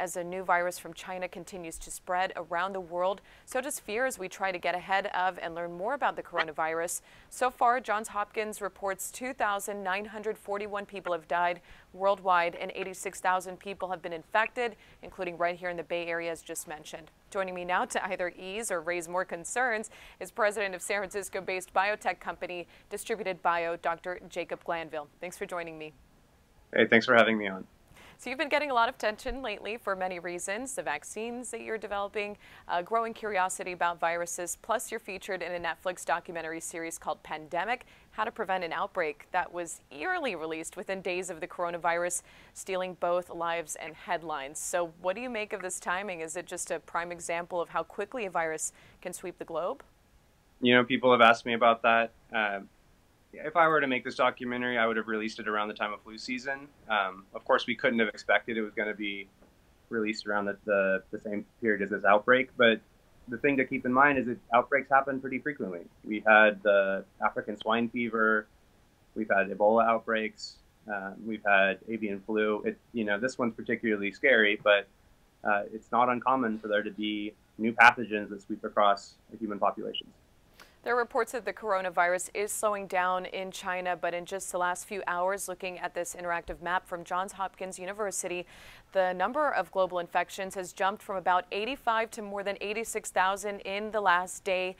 As a new virus from China continues to spread around the world, so does fear as we try to get ahead of and learn more about the coronavirus. So far, Johns Hopkins reports 2,941 people have died worldwide and 86,000 people have been infected, including right here in the Bay Area, as just mentioned. Joining me now to either ease or raise more concerns is president of San Francisco-based biotech company Distributed Bio, Dr. Jacob Glanville. Thanks for joining me. Hey, thanks for having me on. So you've been getting a lot of attention lately for many reasons, the vaccines that you're developing, growing curiosity about viruses, plus you're featured in a Netflix documentary series called Pandemic: How to Prevent an Outbreak that was eerily released within days of the coronavirus, stealing both lives and headlines. So what do you make of this timing? Is it just a prime example of how quickly a virus can sweep the globe? You know, people have asked me about that. If I were to make this documentary, I would have released it around the time of flu season. Of course, we couldn't have expected it was going to be released around the same period as this outbreak. But the thing to keep in mind is that outbreaks happen pretty frequently. We had the African swine fever. We've had Ebola outbreaks. We've had avian flu. You know, this one's particularly scary, but it's not uncommon for there to be new pathogens that sweep across the human population. There are reports that the coronavirus is slowing down in China, but in just the last few hours, looking at this interactive map from Johns Hopkins University, the number of global infections has jumped from about 85 to more than 86,000 in the last day.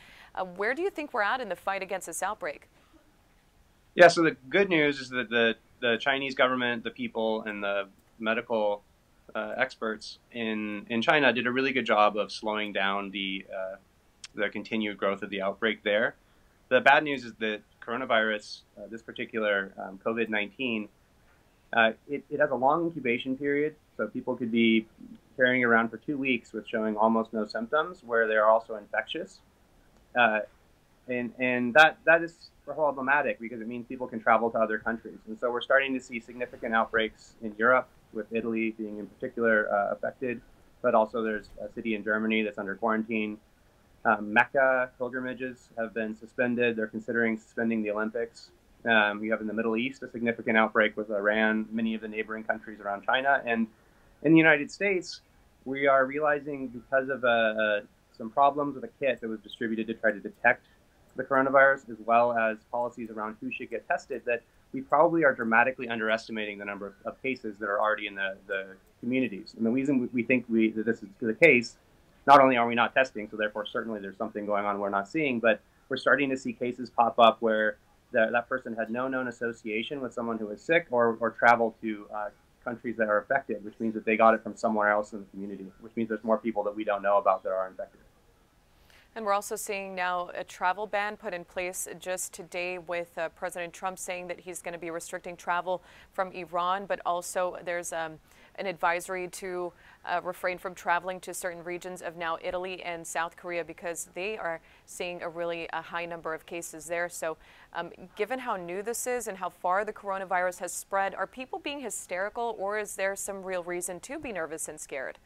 Where do you think we're at in the fight against this outbreak? Yeah, so the good news is that the Chinese government, the people, and the medical experts in China did a really good job of slowing down the continued growth of the outbreak there. The bad news is that coronavirus, this particular COVID-19, it has a long incubation period, so people could be carrying around for 2 weeks with showing almost no symptoms where they're also infectious. And that is problematic because it means people can travel to other countries. And so we're starting to see significant outbreaks in Europe, with Italy being in particular affected, but also there's a city in Germany that's under quarantine. Mecca pilgrimages have been suspended. They're considering suspending the Olympics. You have in the Middle East a significant outbreak with Iran, many of the neighboring countries around China. And in the United States, we are realizing because of some problems with a kit that was distributed to try to detect the coronavirus, as well as policies around who should get tested, that we probably are dramatically underestimating the number of cases that are already in the communities. And the reason we think that this is the case, not only are we not testing, so therefore certainly there's something going on we're not seeing, but we're starting to see cases pop up where that person had no known association with someone who was sick or traveled to countries that are affected, which means that they got it from somewhere else in the community, which means there's more people that we don't know about that are infected. And we're also seeing now a travel ban put in place just today with President Trump saying that he's going to be restricting travel from Iran, but also there's an advisory to refrain from traveling to certain regions of now Italy and South Korea because they are seeing a really high number of cases there. So given how new this is and how far the coronavirus has spread, are people being hysterical or is there some real reason to be nervous and scared?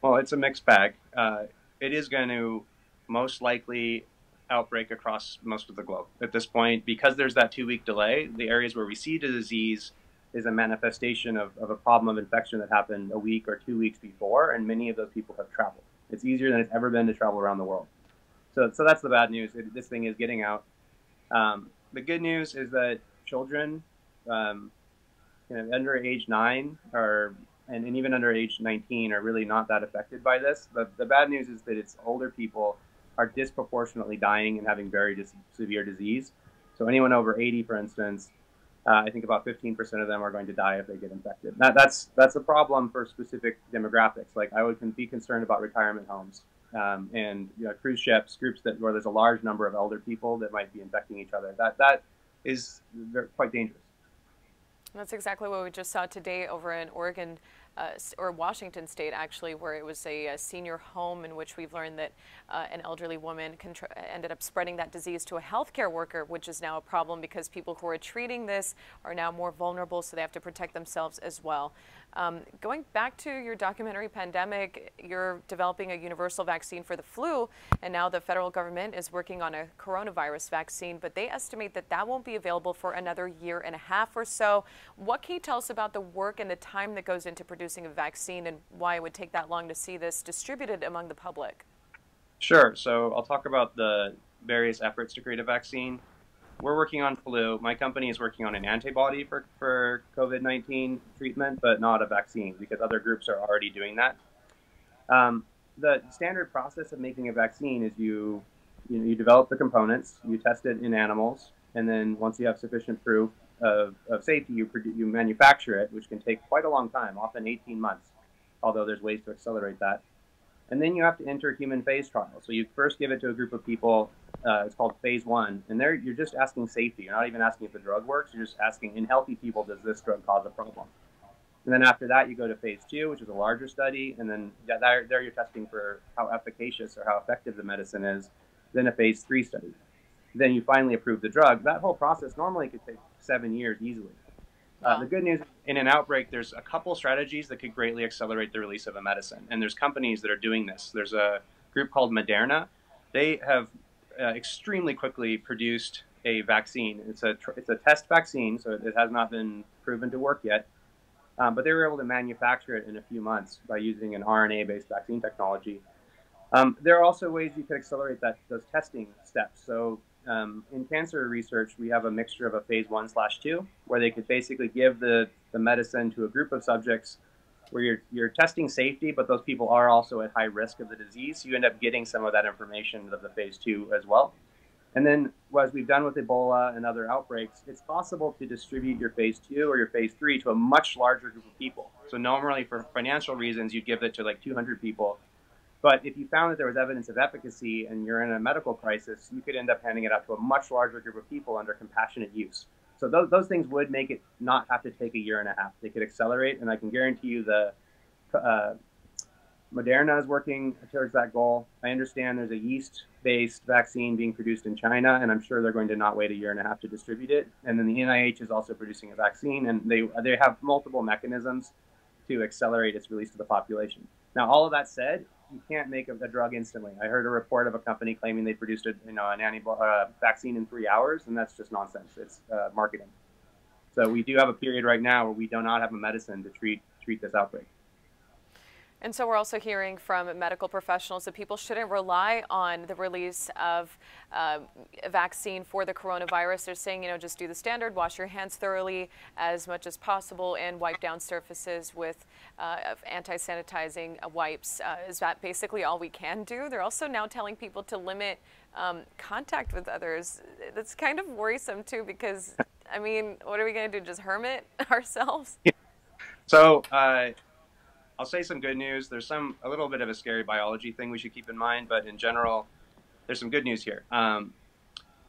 Well, it's a mixed bag. It is going to most likely outbreak across most of the globe at this point because there's that 2 week delay. The areas where we see the disease is a manifestation of a problem of infection that happened a week or 2 weeks before, and many of those people have traveled. It's easier than it's ever been to travel around the world. So that's the bad news. This thing is getting out. The good news is that children under age 9 and even under age 19 are really not that affected by this. But the bad news is that it's older people are disproportionately dying and having very severe disease. So anyone over 80, for instance, I think about 15% of them are going to die if they get infected. That's a problem for specific demographics. Like I would be concerned about retirement homes and cruise ships, groups where there's a large number of elder people that might be infecting each other. That is quite dangerous. That's exactly what we just saw today over in Oregon or Washington State, actually, where it was a senior home in which we've learned that an elderly woman ended up spreading that disease to a healthcare worker, which is now a problem because people who are treating this are now more vulnerable, so they have to protect themselves as well. Going back to your documentary Pandemic, you're developing a universal vaccine for the flu, and now the federal government is working on a coronavirus vaccine, but they estimate that that won't be available for another 1.5 years or so. What can you tell us about the work and the time that goes into producing a vaccine and why it would take that long to see this distributed among the public? Sure. So I'll talk about the various efforts to create a vaccine. We're working on flu. My company is working on an antibody for COVID-19 treatment, but not a vaccine, because other groups are already doing that. The standard process of making a vaccine is you develop the components, you test it in animals, and then once you have sufficient proof of safety, you manufacture it, which can take quite a long time, often 18 months, although there's ways to accelerate that. And then you have to enter human phase trials. So you first give it to a group of people. It's called phase 1, and there you're just asking safety. You're not even asking if the drug works. You're just asking, in healthy people, does this drug cause a problem? And then after that, you go to phase 2, which is a larger study, and then there you're testing for how efficacious or how effective the medicine is. Then a phase 3 study. Then you finally approve the drug. That whole process normally could take 7 years easily. The good news, in an outbreak, there's a couple strategies that could greatly accelerate the release of a medicine, and there's companies that are doing this. There's a group called Moderna. They have extremely quickly produced a vaccine. It's a test vaccine, so it has not been proven to work yet, but they were able to manufacture it in a few months by using an RNA-based vaccine technology. There are also ways you could accelerate those testing steps. So in cancer resech, we have a mixture of a phase 1/2, where they could basically give the medicine to a group of subjects where you're testing safety, but those people are also at high risk of the disease. So you end up getting some of that information of the phase 2 as well. And then, as we've done with Ebola and other outbreaks, it's possible to distribute your phase 2 or your phase 3 to a much larger group of people. So normally, for financial reasons, you'd give it to like 200 people. But if you found that there was evidence of efficacy and you're in a medical crisis, you could end up handing it out to a much larger group of people under compassionate use. So those things would make it not have to take 1.5 years. They could accelerate, and I can guarantee you the Moderna is working towards that goal. I understand there's a yeast-based vaccine being produced in China, and I'm sure they're going to not wait 1.5 years to distribute it. And then the NIH is also producing a vaccine, and they have multiple mechanisms to accelerate its release to the population. Now, all of that said, you can't make a drug instantly. I heard a report of a company claiming they produced a vaccine in 3 hours, and that's just nonsense. It's marketing. So we do have a period right now where we do not have a medicine to treat this outbreak. And so we're also hearing from medical professionals that people shouldn't rely on the release of a vaccine for the coronavirus. They're saying, just do the standard, wash your hands thoroughly as much as possible, and wipe down surfaces with anti-sanitizing wipes. Is that basically all we can do? They're also now telling people to limit contact with others. That's kind of worrisome, too, because, I mean, what are we going to do, just hermit ourselves? Yeah. So I'll say some good news. There's a little bit of a scary biology thing we should keep in mind, but in general, there's some good news here.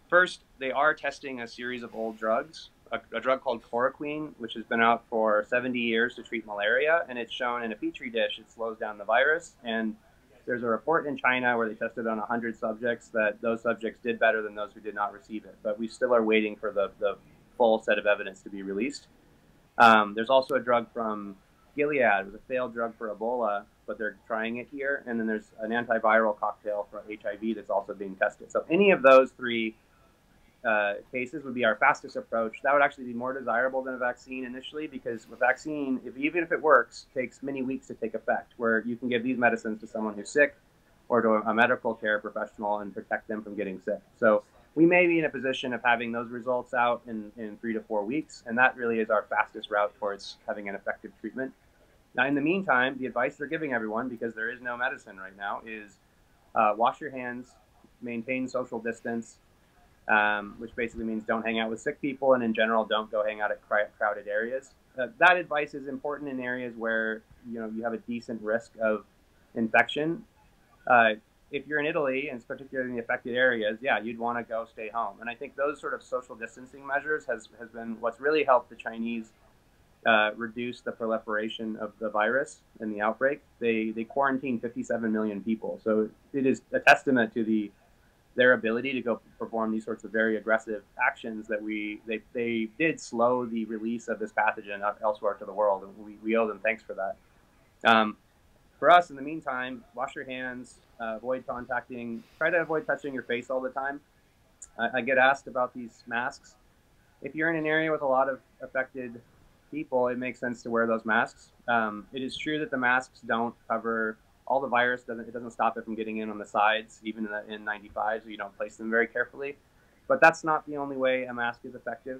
First, they are testing a series of old drugs, a drug called chloroquine, which has been out for 70 years to treat malaria, and it's shown in a petri dish it slows down the virus. And there's a report in China where they tested on 100 subjects that those subjects did better than those who did not receive it. But we still are waiting for the full set of evidence to be released. There's also a drug from Gilead. It was a failed drug for Ebola, but they're trying it here. And then there's an antiviral cocktail for HIV that's also being tested. So any of those three cases would be our fastest approach. That would actually be more desirable than a vaccine initially, because a vaccine, even if it works, takes many weeks to take effect, where you can give these medicines to someone who's sick or to a medical care professional and protect them from getting sick. So we may be in a position of having those results out in 3 to 4 weeks, and that really is our fastest route towards having an effective treatment. Now, in the meantime, the advice they're giving everyone, because there is no medicine right now, is wash your hands, maintain social distance, which basically means don't hang out with sick people, and in general, don't go hang out at crowded areas. That advice is important in areas where you have a decent risk of infection. If you're in Italy, and particularly in the affected areas, yeah, you'd want to go stay home. And I think those sort of social distancing measures has been what's really helped the Chinese reduce the proliferation of the virus and the outbreak. They quarantined 57 million people. So it is a testament to the their ability to go perform these sorts of very aggressive actions that they did slow the release of this pathogen elsewhere to the world, and we owe them thanks for that. For us, in the meantime, wash your hands, avoid contacting, try to avoid touching your face all the time. I get asked about these masks. If you're in an area with a lot of affected people, it makes sense to wear those masks. It is true that the masks don't cover all the virus, it doesn't stop it from getting in on the sides, even in 95s, so you don't place them very carefully. But that's not the only way a mask is effective.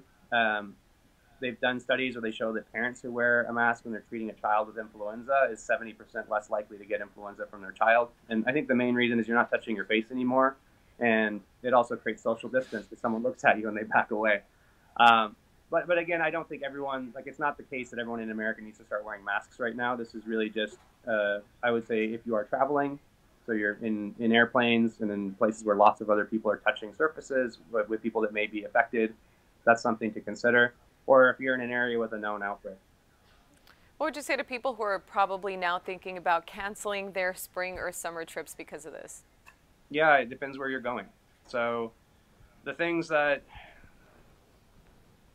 They've done studies where they show that parents who wear a mask when they're treating a child with influenza is 70% less likely to get influenza from their child. And I think the main reason is you're not touching your face anymore, and it also creates social distance because someone looks at you and they back away. But again, I don't think everyone, like, it's not the case that everyone in America needs to start wearing masks right now. This is really just, I would say, if you are traveling, so you're in airplanes and in places where lots of other people are touching surfaces with people that may be affected, that's something to consider. Or if you're in an area with a known outbreak. What would you say to people who are probably now thinking about canceling their spring or summer trips because of this? Yeah, it depends where you're going. So the things that...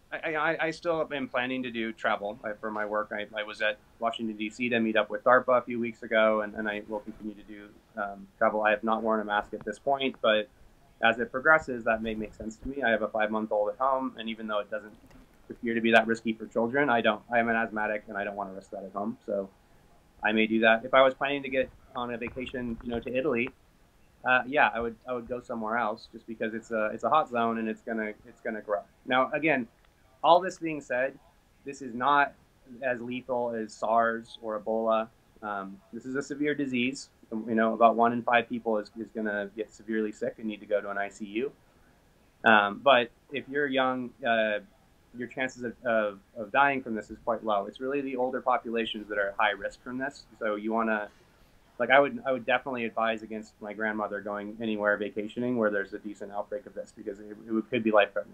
I still am planning to do travel for my work. I was at Washington, D.C. to meet up with DARPA a few weeks ago, and I will continue to do travel. I have not worn a mask at this point, but as it progresses, that may make sense to me. I have a 5-month-old at home, and even though it doesn't appear to be that risky for children, I am an asthmatic, and I don't want to risk that at home, so I may do that. If I was planning to get on a vacation, you know, to Italy, yeah, I would go somewhere else just because it's a hot zone and it's gonna grow. Now again, all this being said, this is not as lethal as SARS or Ebola. This is a severe disease. You know, about 1 in 5 people is going to get severely sick and need to go to an ICU. But if you're young, your chances of dying from this is quite low. It's really the older populations that are at high risk from this. So you want to, like, I would definitely advise against my grandmother going anywhere vacationing where there's a decent outbreak of this, because it could be life-threatening.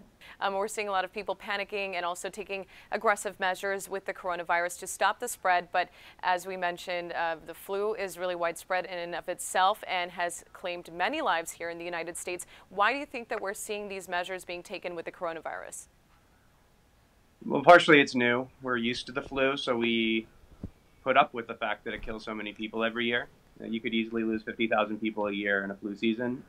We're seeing a lot of people panicking and also taking aggressive measures with the coronavirus to stop the spread. But as we mentioned, the flu is really widespread in and of itself and has claimed many lives here in the United States. Why do you think that we're seeing these measures being taken with the coronavirus? Well, partially it's new. We're used to the flu, so we put up with the fact that it kills so many people every year. You could easily lose 50,000 people a year in a flu season.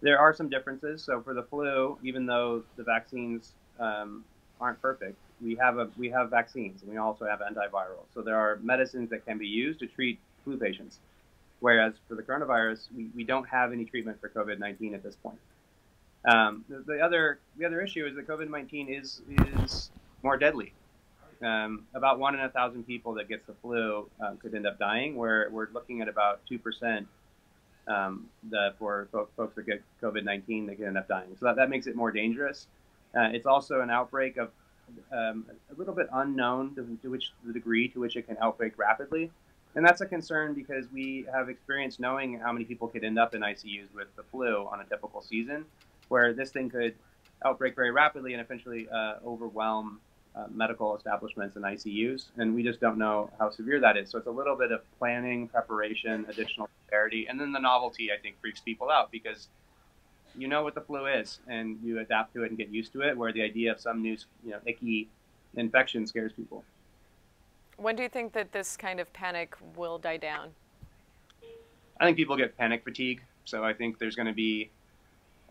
There are some differences. So for the flu, even though the vaccines aren't perfect, we have vaccines, and we also have antivirals. So there are medicines that can be used to treat flu patients. Whereas for the coronavirus, we don't have any treatment for COVID-19 at this point. The other issue is that COVID-19 is more deadly. About 1 in 1,000 people that gets the flu could end up dying. We're looking at about 2% for folks that get COVID-19 that can end up dying. So that makes it more dangerous. It's also an outbreak of a little bit unknown to the degree to which it can outbreak rapidly. And that's a concern because we have experience knowing how many people could end up in ICUs with the flu on a typical season, where this thing could outbreak very rapidly and eventually overwhelm medical establishments and ICUs, and we just don't know how severe that is. So it's a little bit of planning, preparation, additional clarity, and then the novelty, I think, freaks people out because you know what the flu is and you adapt to it and get used to it, where the idea of some new, you know, icky infection scares people. When do you think that this kind of panic will die down? I think people get panic fatigue. So I think there's going to be,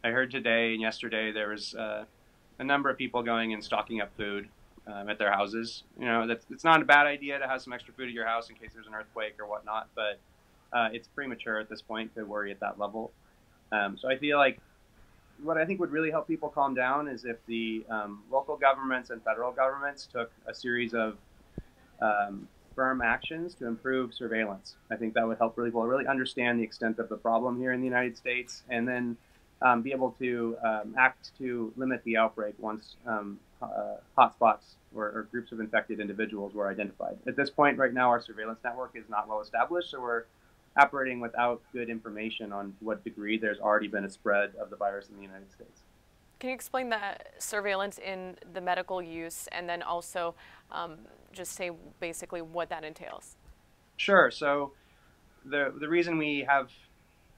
I heard today and yesterday there was a number of people going and stocking up food at their houses. You know, it's not a bad idea to have some extra food at your house in case there's an earthquake or whatnot, but it's premature at this point to worry at that level. So I feel like what I think would really help people calm down is if the local governments and federal governments took a series of firm actions to improve surveillance. I think that would help people really understand the extent of the problem here in the United States, and then be able to act to limit the outbreak once hotspots or groups of infected individuals were identified. At this point right now, our surveillance network is not well established, so we're operating without good information on what degree there's already been a spread of the virus in the United States. Can you explain that surveillance in the medical use, and then also just say basically what that entails? Sure. So the reason we have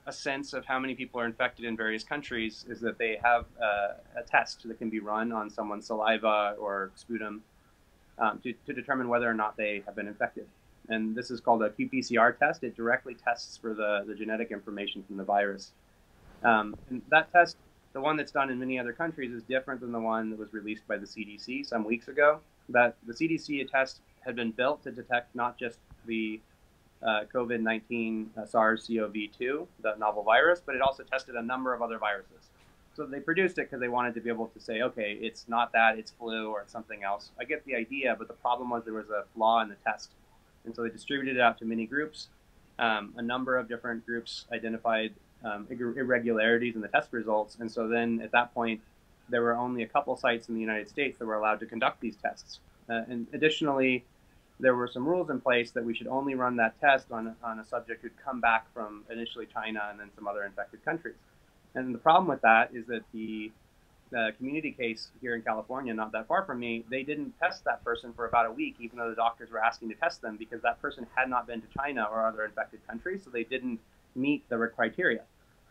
a sense of how many people are infected in various countries is that they have a test that can be run on someone's saliva or sputum to determine whether or not they have been infected. And this is called a qPCR test. It directly tests for the genetic information from the virus. And that test, the one that's done in many other countries, is different than the one that was released by the CDC some weeks ago. That the CDC test had been built to detect not just the COVID-19 SARS-CoV-2, the novel virus, but it also tested a number of other viruses. So they produced it because they wanted to be able to say, okay, it's not that, it's flu, or it's something else. I get the idea, but the problem was there was a flaw in the test. And so they distributed it out to many groups. A number of different groups identified irregularities in the test results. And so then at that point, there were only a couple sites in the United States that were allowed to conduct these tests. And additionally, there were some rules in place that we should only run that test on a subject who'd come back from initially China and then some other infected countries. And the problem with that is that the community case here in California, not that far from me, they didn't test that person for about a week, even though the doctors were asking to test them, because that person had not been to China or other infected countries, so they didn't meet the criteria.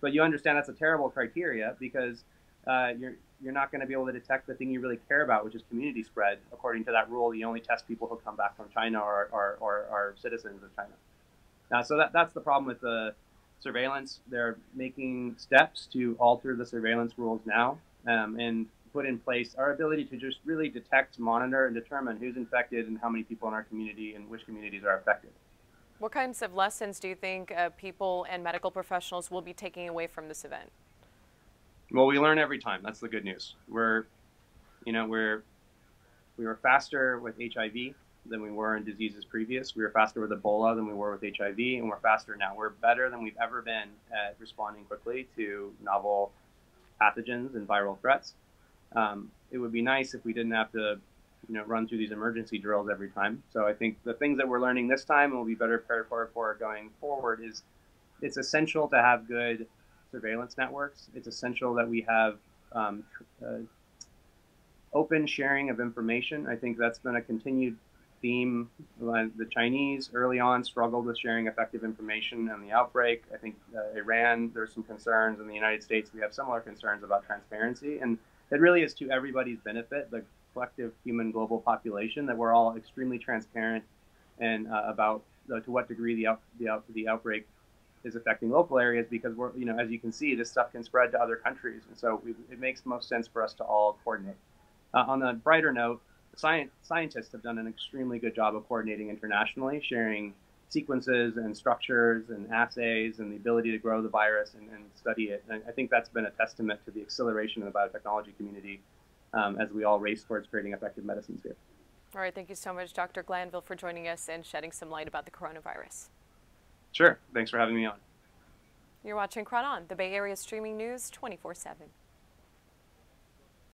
But you understand that's a terrible criteria, because you're not going to be able to detect the thing you really care about, which is community spread. According to that rule, you only test people who come back from China or are citizens of China. So that's the problem with the surveillance. They're making steps to alter the surveillance rules now and put in place our ability to just really detect, monitor, and determine who's infected and how many people in our community and which communities are affected. What kinds of lessons do you think people and medical professionals will be taking away from this event? Well, we learn every time. That's the good news. We were faster with HIV than we were in diseases previous. We were faster with Ebola than we were with HIV, and we're faster now. We're better than we've ever been at responding quickly to novel pathogens and viral threats. It would be nice if we didn't have to, run through these emergency drills every time. So I think the things that we're learning this time and we'll be better prepared for going forward is it's essential to have good surveillance networks. It's essential that we have open sharing of information. I think that's been a continued theme. The Chinese early on struggled with sharing effective information on the outbreak. I think Iran, there's some concerns. In the United States, we have similar concerns about transparency. And it really is to everybody's benefit, the collective human global population, that we're all extremely transparent and about to what degree the outbreak is affecting local areas, because we're, as you can see, this stuff can spread to other countries, and so it makes most sense for us to all coordinate. On a brighter note, scientists have done an extremely good job of coordinating internationally, sharing sequences and structures and assays and the ability to grow the virus and study it. And I think that's been a testament to the acceleration of the biotechnology community as we all race towards creating effective medicines here. All right, thank you so much, Dr. Glanville, for joining us and shedding some light about the coronavirus. Sure. Thanks for having me on. You're watching Chron On, the Bay Area streaming news 24/7.